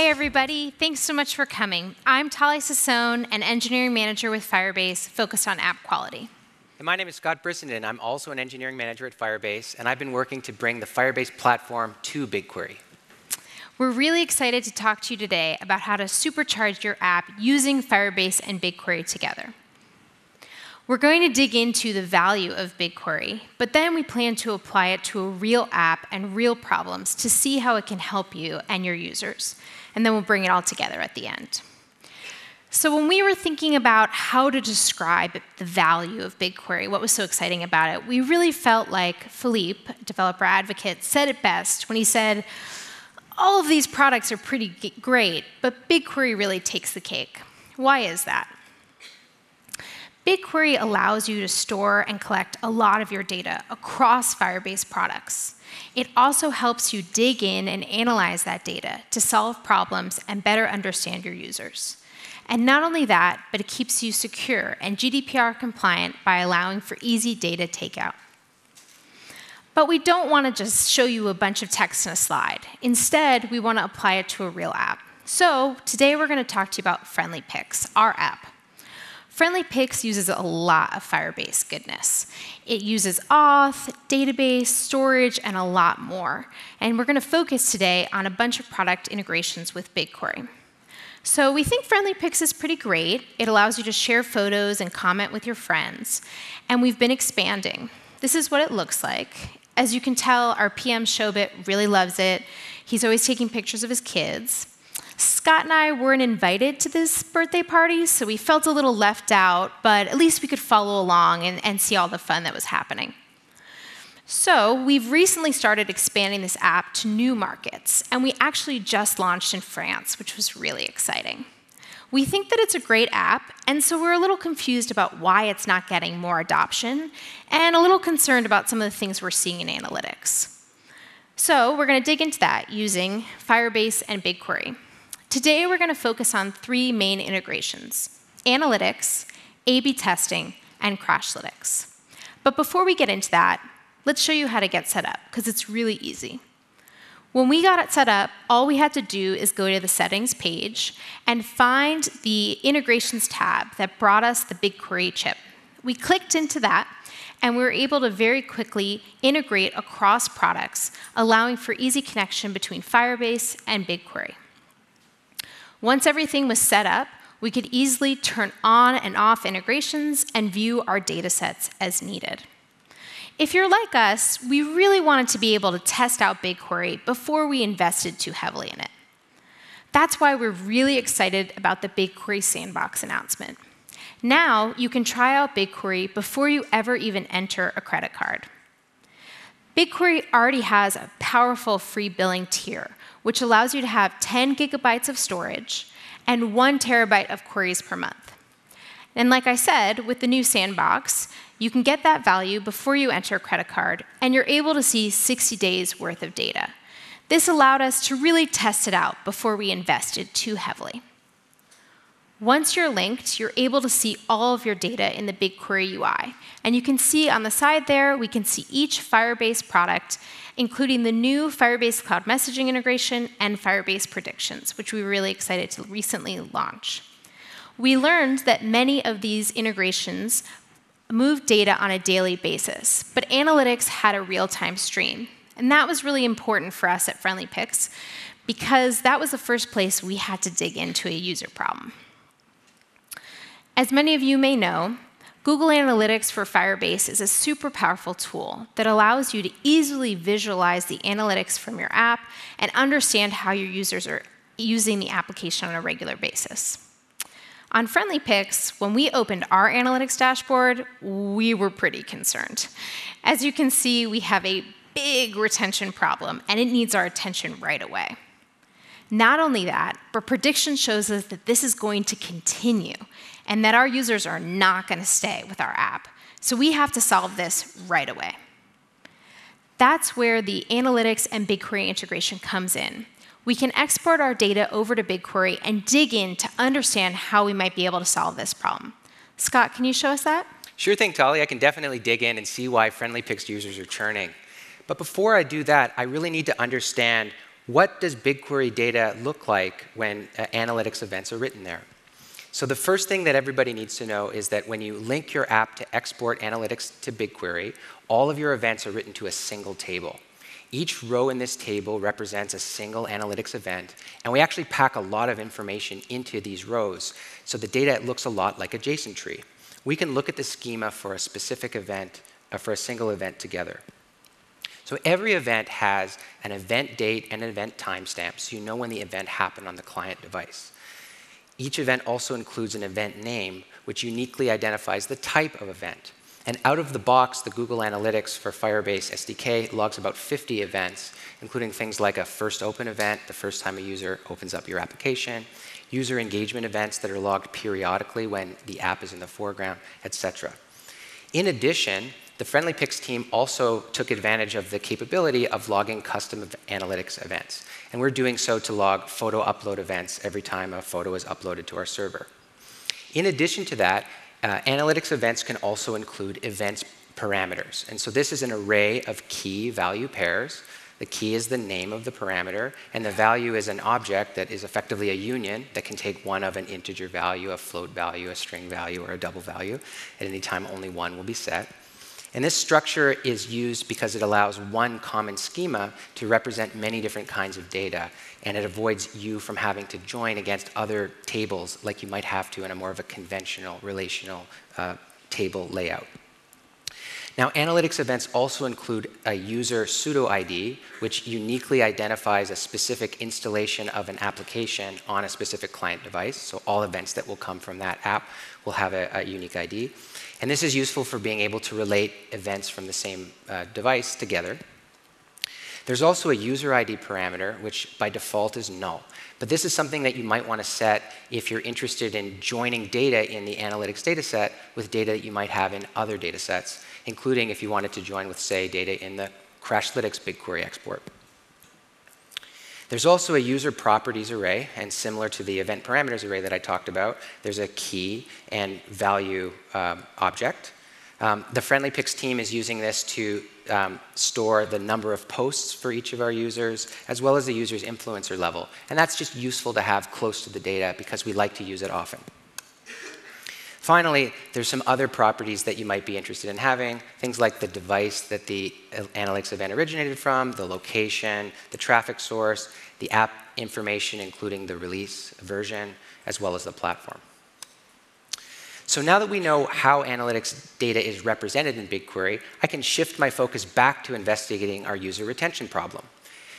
Hey everybody, thanks so much for coming. I'm Tali Sassone, an engineering manager with Firebase focused on app quality. And my name is Scott Brissenden. I'm also an engineering manager at Firebase, and I've been working to bring the Firebase platform to BigQuery. We're really excited to talk to you today about how to supercharge your app using Firebase and BigQuery together. We're going to dig into the value of BigQuery, but then we plan to apply it to a real app and real problems to see how it can help you and your users. And then we'll bring it all together at the end. So when we were thinking about how to describe the value of BigQuery, what was so exciting about it, we really felt like Philippe, developer advocate, said it best when he said, all of these products are pretty great, but BigQuery really takes the cake. Why is that? BigQuery allows you to store and collect a lot of your data across Firebase products. It also helps you dig in and analyze that data to solve problems and better understand your users. And not only that, but it keeps you secure and GDPR compliant by allowing for easy data takeout. But we don't want to just show you a bunch of text in a slide. Instead, we want to apply it to a real app. So today we're going to talk to you about FriendlyPix, our app. FriendlyPix uses a lot of Firebase goodness. It uses auth, database, storage, and a lot more. And we're going to focus today on a bunch of product integrations with BigQuery. So we think FriendlyPix is pretty great. It allows you to share photos and comment with your friends. And we've been expanding. This is what it looks like. As you can tell, our PM, Shobit, really loves it. He's always taking pictures of his kids. Scott and I weren't invited to this birthday party, so we felt a little left out, but at least we could follow along and see all the fun that was happening. So we've recently started expanding this app to new markets, and we actually just launched in France, which was really exciting. We think that it's a great app, and so we're a little confused about why it's not getting more adoption, and a little concerned about some of the things we're seeing in analytics. So we're going to dig into that using Firebase and BigQuery. Today, we're going to focus on three main integrations: analytics, A/B testing, and Crashlytics. But before we get into that, let's show you how to get set up, because it's really easy. When we got it set up, all we had to do is go to the settings page and find the integrations tab that brought us the BigQuery chip. We clicked into that, and we were able to very quickly integrate across products, allowing for easy connection between Firebase and BigQuery. Once everything was set up, we could easily turn on and off integrations and view our data sets as needed. If you're like us, we really wanted to be able to test out BigQuery before we invested too heavily in it. That's why we're really excited about the BigQuery Sandbox announcement. Now you can try out BigQuery before you ever even enter a credit card. BigQuery already has a powerful free billing tier, which allows you to have 10 gigabytes of storage and 1 terabyte of queries per month. And like I said, with the new sandbox, you can get that value before you enter a credit card, and you're able to see 60 days worth of data. This allowed us to really test it out before we invested too heavily. Once you're linked, you're able to see all of your data in the BigQuery UI. And you can see on the side there, we can see each Firebase product, including the new Firebase Cloud Messaging integration and Firebase Predictions, which we were really excited to recently launch. We learned that many of these integrations move data on a daily basis, but analytics had a real-time stream. And that was really important for us at FriendlyPix, because that was the first place we had to dig into a user problem. As many of you may know, Google Analytics for Firebase is a super powerful tool that allows you to easily visualize the analytics from your app and understand how your users are using the application on a regular basis. On FriendlyPix, when we opened our analytics dashboard, we were pretty concerned. As you can see, we have a big retention problem, and it needs our attention right away. Not only that, but prediction shows us that this is going to continue and that our users are not going to stay with our app. So we have to solve this right away. That's where the analytics and BigQuery integration comes in. We can export our data over to BigQuery and dig in to understand how we might be able to solve this problem. Scott, can you show us that? Sure thing, Tali. I can definitely dig in and see why FriendlyPix users are churning. But before I do that, I really need to understand what does BigQuery data look like when analytics events are written there? So the first thing that everybody needs to know is that when you link your app to export analytics to BigQuery, all of your events are written to a single table. Each row in this table represents a single analytics event, and we actually pack a lot of information into these rows, so the data looks a lot like a JSON tree. We can look at the schema for a specific event, for a single event together. So every event has an event date and an event timestamp, so you know when the event happened on the client device. Each event also includes an event name, which uniquely identifies the type of event. And out of the box, the Google Analytics for Firebase SDK logs about 50 events, including things like a first open event, the first time a user opens up your application, user engagement events that are logged periodically when the app is in the foreground, etc. In addition, the FriendlyPix team also took advantage of the capability of logging custom analytics events. And we're doing so to log photo upload events every time a photo is uploaded to our server. In addition to that, analytics events can also include events parameters. And so this is an array of key value pairs. The key is the name of the parameter, and the value is an object that is effectively a union that can take one of an integer value, a float value, a string value, or a double value. At any time, only one will be set. And this structure is used because it allows one common schema to represent many different kinds of data, and it avoids you from having to join against other tables like you might have to in a more of a conventional relational table layout. Now, analytics events also include a user pseudo ID, which uniquely identifies a specific installation of an application on a specific client device. So all events that will come from that app will have a unique ID. And this is useful for being able to relate events from the same device together. There's also a user ID parameter, which by default is null. But this is something that you might want to set if you're interested in joining data in the analytics data set with data that you might have in other data sets, including if you wanted to join with, say, data in the Crashlytics BigQuery export. There's also a user properties array, and similar to the event parameters array that I talked about, there's a key and value object. The FriendlyPix team is using this to store the number of posts for each of our users, as well as the user's influencer level. And that's just useful to have close to the data because we like to use it often. Finally, there's some other properties that you might be interested in having, things like the device that the analytics event originated from, the location, the traffic source, the app information, including the release version, as well as the platform. So now that we know how analytics data is represented in BigQuery, I can shift my focus back to investigating our user retention problem.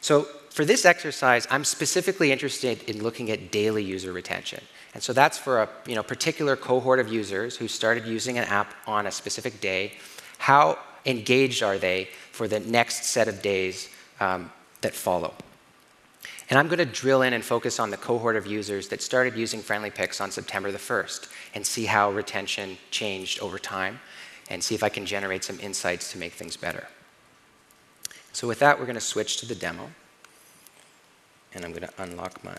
So for this exercise, I'm specifically interested in looking at daily user retention. And so that's for a particular cohort of users who started using an app on a specific day. How engaged are they for the next set of days that follow? And I'm going to drill in and focus on the cohort of users that started using FriendlyPix on September the 1st and see how retention changed over time and see if I can generate some insights to make things better. So with that, we're going to switch to the demo. And I'm going to unlock my...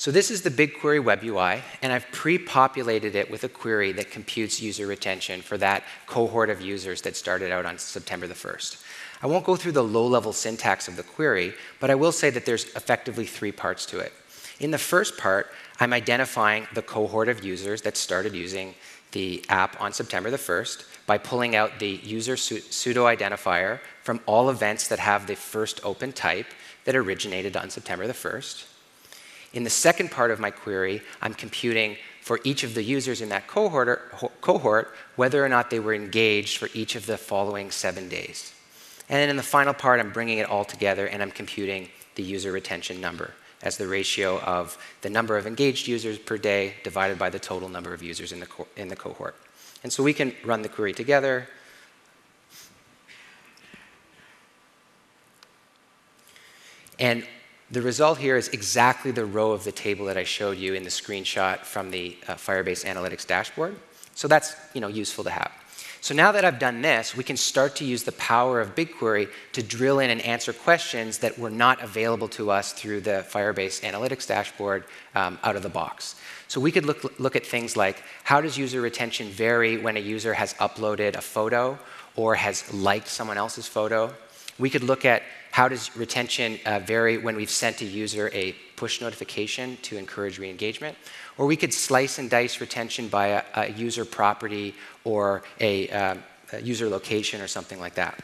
So this is the BigQuery web UI, and I've pre-populated it with a query that computes user retention for that cohort of users that started out on September the 1st. I won't go through the low-level syntax of the query, but I will say that there's effectively three parts to it. In the first part, I'm identifying the cohort of users that started using the app on September the 1st by pulling out the user pseudo identifier from all events that have the first open type that originated on September the 1st. In the second part of my query, I'm computing for each of the users in that cohort whether or not they were engaged for each of the following 7 days. And then in the final part, I'm bringing it all together and I'm computing the user retention number as the ratio of the number of engaged users per day divided by the total number of users in the cohort. And so we can run the query together. And the result here is exactly the row of the table that I showed you in the screenshot from the Firebase Analytics dashboard. So that's useful to have. So now that I've done this, we can start to use the power of BigQuery to drill in and answer questions that were not available to us through the Firebase Analytics dashboard out of the box. So we could look at things like, how does user retention vary when a user has uploaded a photo or has liked someone else's photo? We could look at how does retention vary when we've sent a user a push notification to encourage re-engagement. Or we could slice and dice retention by a user property or a user location or something like that.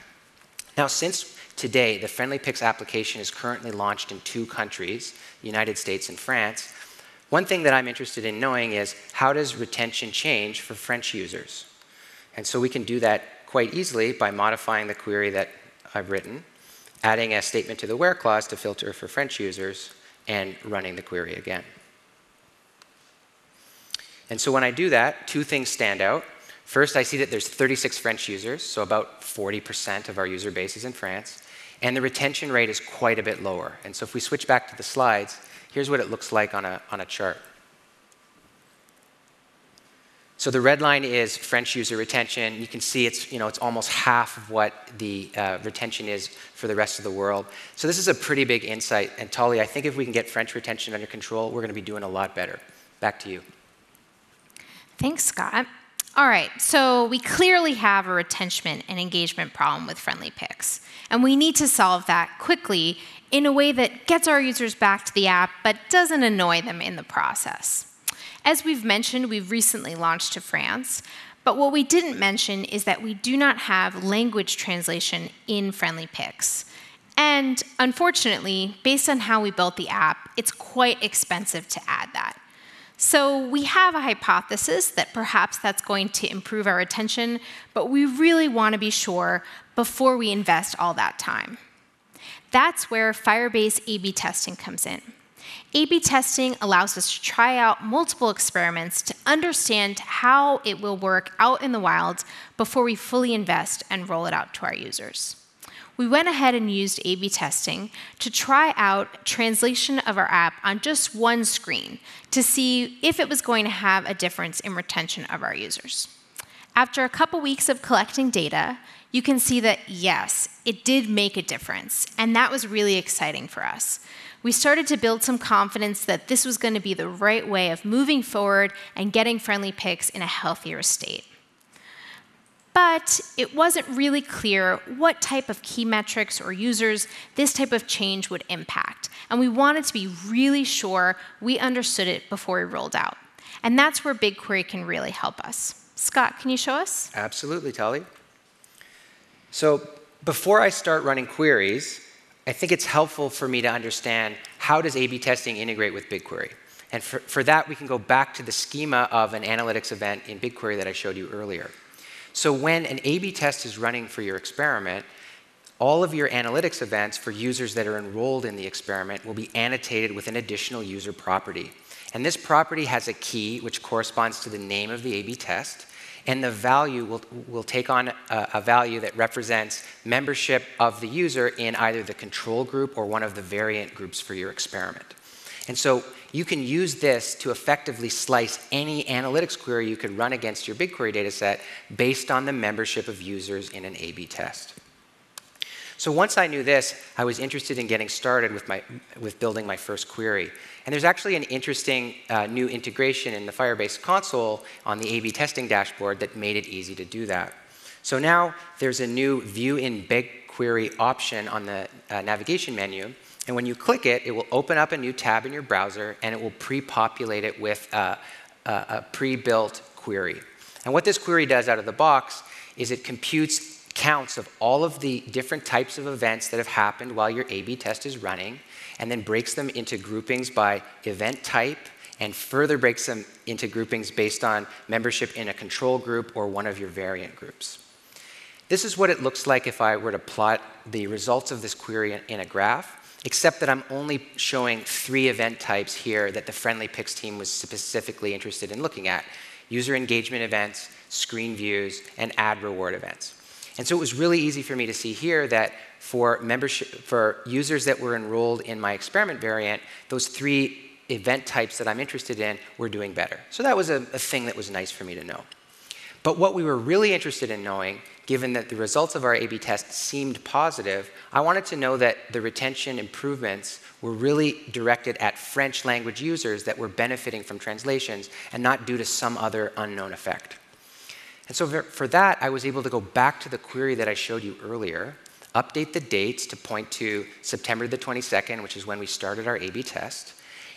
Now, since today, the FriendlyPix application is currently launched in 2 countries, the United States and France, one thing that I'm interested in knowing is how does retention change for French users? And so we can do that quite easily by modifying the query that I've written, adding a statement to the where clause to filter for French users, and running the query again. And so when I do that, 2 things stand out. First, I see that there's 36 French users, so about 40% of our user base is in France, and the retention rate is quite a bit lower. And so if we switch back to the slides, here's what it looks like on a chart. So the red line is French user retention. You can see it's, you know, it's almost half of what the retention is for the rest of the world. So this is a pretty big insight. And Tali, I think if we can get French retention under control, we're going to be doing a lot better. Back to you. Thanks, Scott. All right, so we clearly have a retention and engagement problem with FriendlyPix, and we need to solve that quickly in a way that gets our users back to the app but doesn't annoy them in the process. As we've mentioned, we've recently launched to France, but what we didn't mention is that we do not have language translation in FriendlyPix. And unfortunately, based on how we built the app, it's quite expensive to add that. So we have a hypothesis that perhaps that's going to improve our retention, but we really want to be sure before we invest all that time. That's where Firebase A/B testing comes in. A/B testing allows us to try out multiple experiments to understand how it will work out in the wild before we fully invest and roll it out to our users. We went ahead and used A/B testing to try out translation of our app on just 1 screen to see if it was going to have a difference in retention of our users. After a couple weeks of collecting data, you can see that, yes, it did make a difference, and that was really exciting for us. We started to build some confidence that this was going to be the right way of moving forward and getting FriendlyPix in a healthier state. But it wasn't really clear what type of key metrics or users this type of change would impact. And we wanted to be really sure we understood it before we rolled out. And that's where BigQuery can really help us. Scott, can you show us? Absolutely, Tali. So before I start running queries, I think it's helpful for me to understand how does A/B testing integrate with BigQuery. And for that, we can go back to the schema of an analytics event in BigQuery that I showed you earlier. So when an A/B test is running for your experiment, all of your analytics events for users that are enrolled in the experiment will be annotated with an additional user property. And this property has a key which corresponds to the name of the A/B test, and the value will take on a value that represents membership of the user in either the control group or one of the variant groups for your experiment. And so you can use this to effectively slice any analytics query you could run against your BigQuery data set based on the membership of users in an A/B test. So once I knew this, I was interested in getting started with building my first query. And there's actually an interesting new integration in the Firebase console on the A/B testing dashboard that made it easy to do that. So now there's a new View in BigQuery option on the navigation menu. And when you click it, it will open up a new tab in your browser, and it will pre-populate it with a pre-built query. And what this query does out of the box is it computes counts of all of the different types of events that have happened while your A/B test is running, and then breaks them into groupings by event type, and further breaks them into groupings based on membership in a control group or one of your variant groups. This is what it looks like if I were to plot the results of this query in a graph, except that I'm only showing 3 event types here that the FriendlyPix team was specifically interested in looking at: user engagement events, screen views, and ad reward events. And so it was really easy for me to see here that for users that were enrolled in my experiment variant, those 3 event types that I'm interested in were doing better. So that was a thing that was nice for me to know. But what we were really interested in knowing, given that the results of our A/B test seemed positive, I wanted to know that the retention improvements were really directed at French language users that were benefiting from translations and not due to some other unknown effect. And so for that, I was able to go back to the query that I showed you earlier, update the dates to point to September the 22nd, which is when we started our A/B test,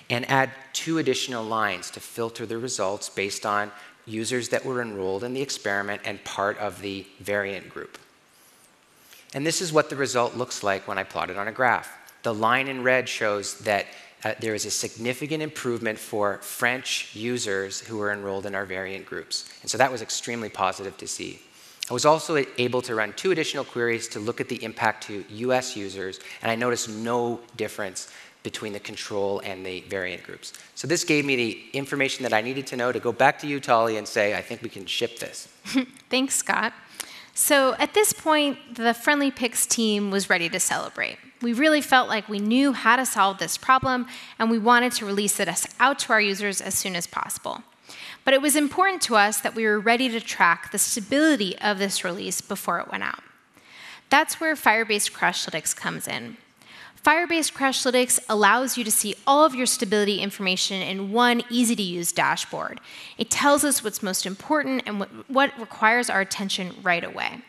and add 2 additional lines to filter the results based on users that were enrolled in the experiment and part of the variant group. And this is what the result looks like when I plot it on a graph. The line in red shows that there is a significant improvement for French users who were enrolled in our variant groups. And so that was extremely positive to see. I was also able to run 2 additional queries to look at the impact to US users, and I noticed no difference between the control and the variant groups. So this gave me the information that I needed to know to go back to you, Tali, and say, I think we can ship this. Thanks, Scott. So at this point, the FriendlyPix team was ready to celebrate. We really felt like we knew how to solve this problem, and we wanted to release it out to our users as soon as possible. But it was important to us that we were ready to track the stability of this release before it went out. That's where Firebase Crashlytics comes in. Firebase Crashlytics allows you to see all of your stability information in one easy-to-use dashboard. It tells us what's most important and what requires our attention right away.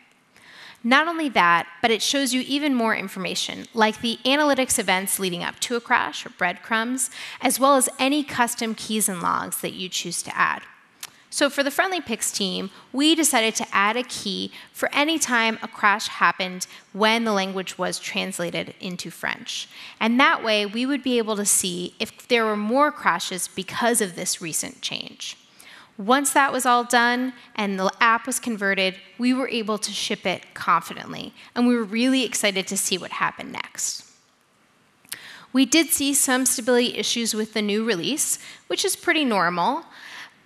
Not only that, but it shows you even more information, like the analytics events leading up to a crash or breadcrumbs, as well as any custom keys and logs that you choose to add. So for the FriendlyPix team, we decided to add a key for any time a crash happened when the language was translated into French. And that way, we would be able to see if there were more crashes because of this recent change. Once that was all done and the app was converted, we were able to ship it confidently. And we were really excited to see what happened next. We did see some stability issues with the new release, which is pretty normal.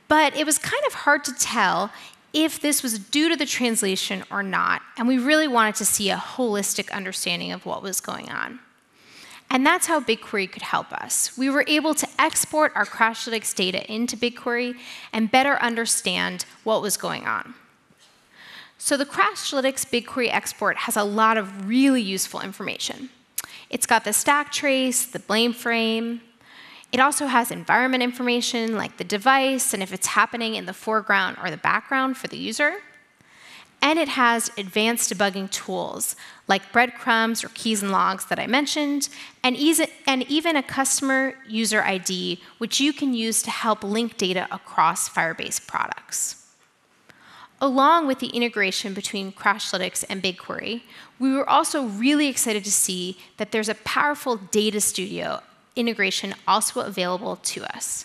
But it was kind of hard to tell if this was due to the translation or not, and we really wanted to see a holistic understanding of what was going on. And that's how BigQuery could help us. We were able to export our Crashlytics data into BigQuery and better understand what was going on. So the Crashlytics BigQuery export has a lot of really useful information. It's got the stack trace, the blame frame. It also has environment information, like the device and if it's happening in the foreground or the background for the user. And it has advanced debugging tools, like breadcrumbs or keys and logs that I mentioned, and even a customer user ID, which you can use to help link data across Firebase products. Along with the integration between Crashlytics and BigQuery, we were also really excited to see that there's a powerful Data Studio integration also available to us.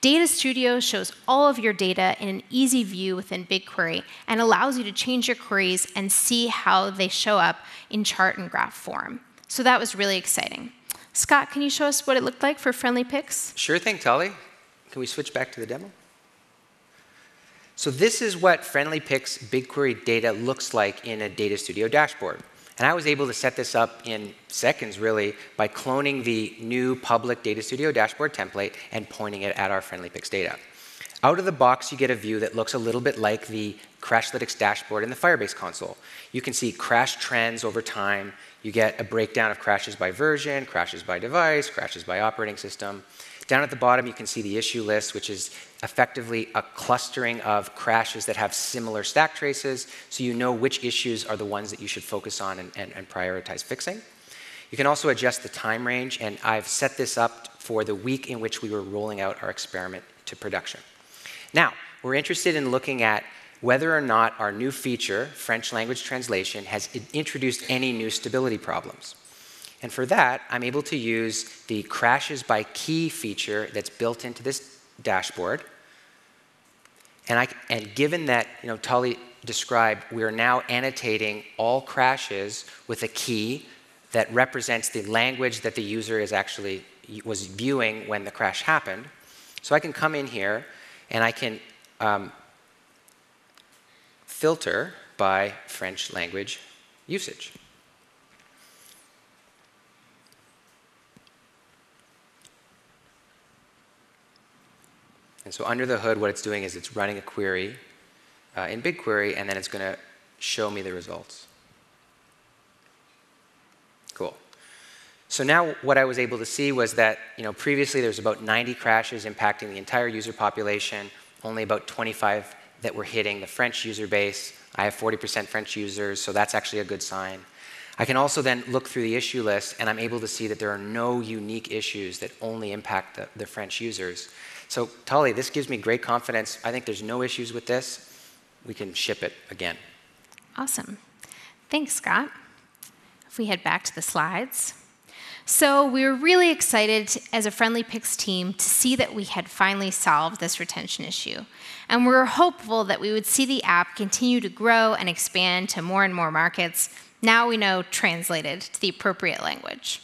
Data Studio shows all of your data in an easy view within BigQuery and allows you to change your queries and see how they show up in chart and graph form. So that was really exciting. Scott, can you show us what it looked like for FriendlyPix? Sure thing, Tali. Can we switch back to the demo? So this is what FriendlyPix BigQuery data looks like in a Data Studio dashboard. And I was able to set this up in seconds, really, by cloning the new public Data Studio dashboard template and pointing it at our FriendlyPix data. Out of the box, you get a view that looks a little bit like the Crashlytics dashboard in the Firebase console. You can see crash trends over time. You get a breakdown of crashes by version, crashes by device, crashes by operating system. Down at the bottom, you can see the issue list, which is effectively a clustering of crashes that have similar stack traces, so you know which issues are the ones that you should focus on and prioritize fixing. You can also adjust the time range, and I've set this up for the week in which we were rolling out our experiment to production. Now, we're interested in looking at whether or not our new feature, French language translation, has introduced any new stability problems. And for that, I'm able to use the crashes by key feature that's built into this dashboard. And given that, you know, Tali described, we are now annotating all crashes with a key that represents the language that the user was viewing when the crash happened. So I can come in here and I can filter by French language usage. And so under the hood, what it's doing is it's running a query in BigQuery, and then it's going to show me the results. Cool. So now what I was able to see was that, you know, previously there was about 90 crashes impacting the entire user population, only about 25 that were hitting the French user base. I have 40% French users, so that's actually a good sign. I can also then look through the issue list, and I'm able to see that there are no unique issues that only impact the French users. So Tali, this gives me great confidence. I think there's no issues with this. We can ship it again. Awesome. Thanks, Scott. If we head back to the slides. So we were really excited as a FriendlyPix team to see that we had finally solved this retention issue. And we were hopeful that we would see the app continue to grow and expand to more and more markets, now we know translated to the appropriate language.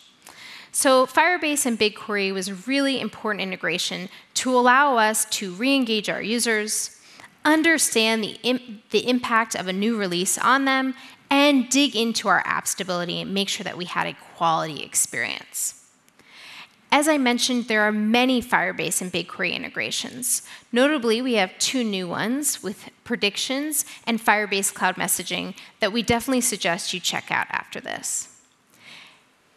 So Firebase and BigQuery was a really important integration to allow us to re-engage our users, understand the impact of a new release on them, and dig into our app stability and make sure that we had a quality experience. As I mentioned, there are many Firebase and BigQuery integrations. Notably, we have two new ones with Predictions and Firebase Cloud Messaging that we definitely suggest you check out after this.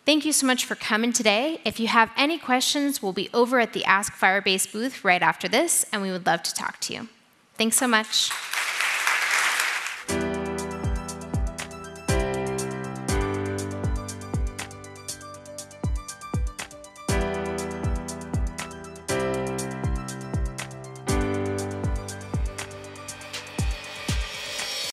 Thank you so much for coming today. If you have any questions, we'll be over at the Ask Firebase booth right after this, and we would love to talk to you. Thanks so much.